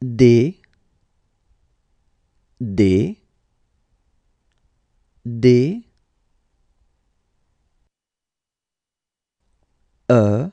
D D D E F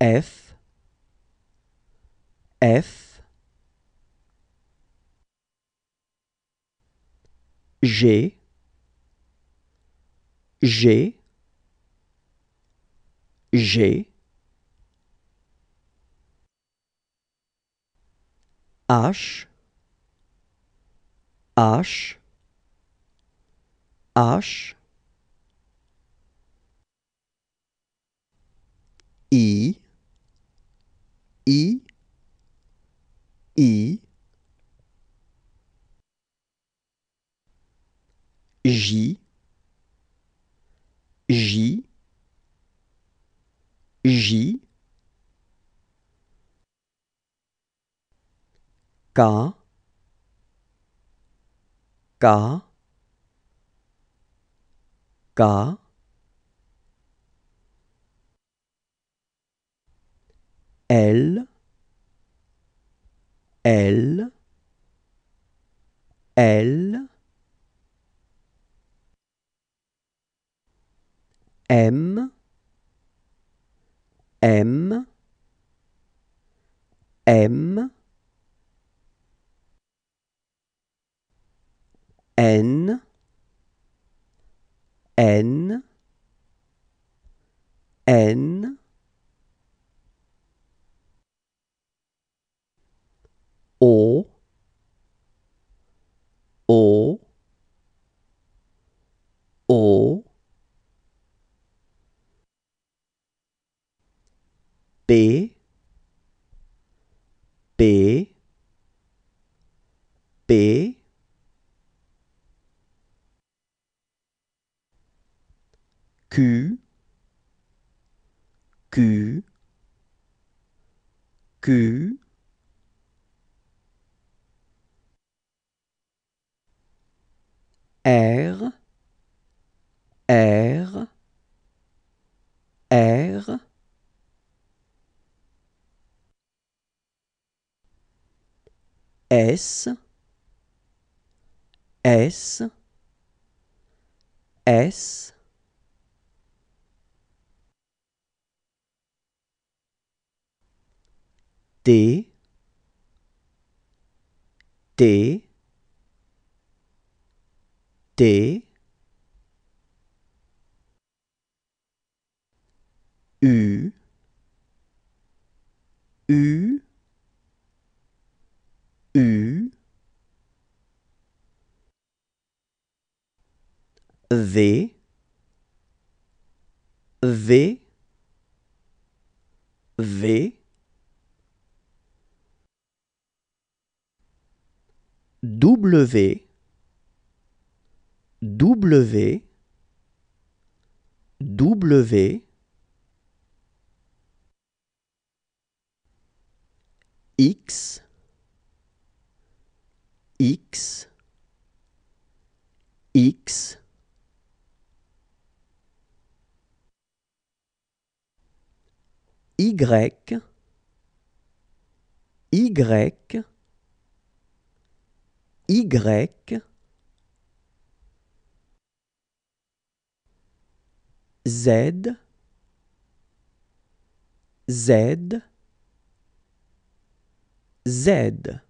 F F G G G H H H I I I J J J K K K L L L M M M N N N O O O P P P Q Q Q R R R S S S T T T U U U V V V W W W X X X Y Y Y Z Z Z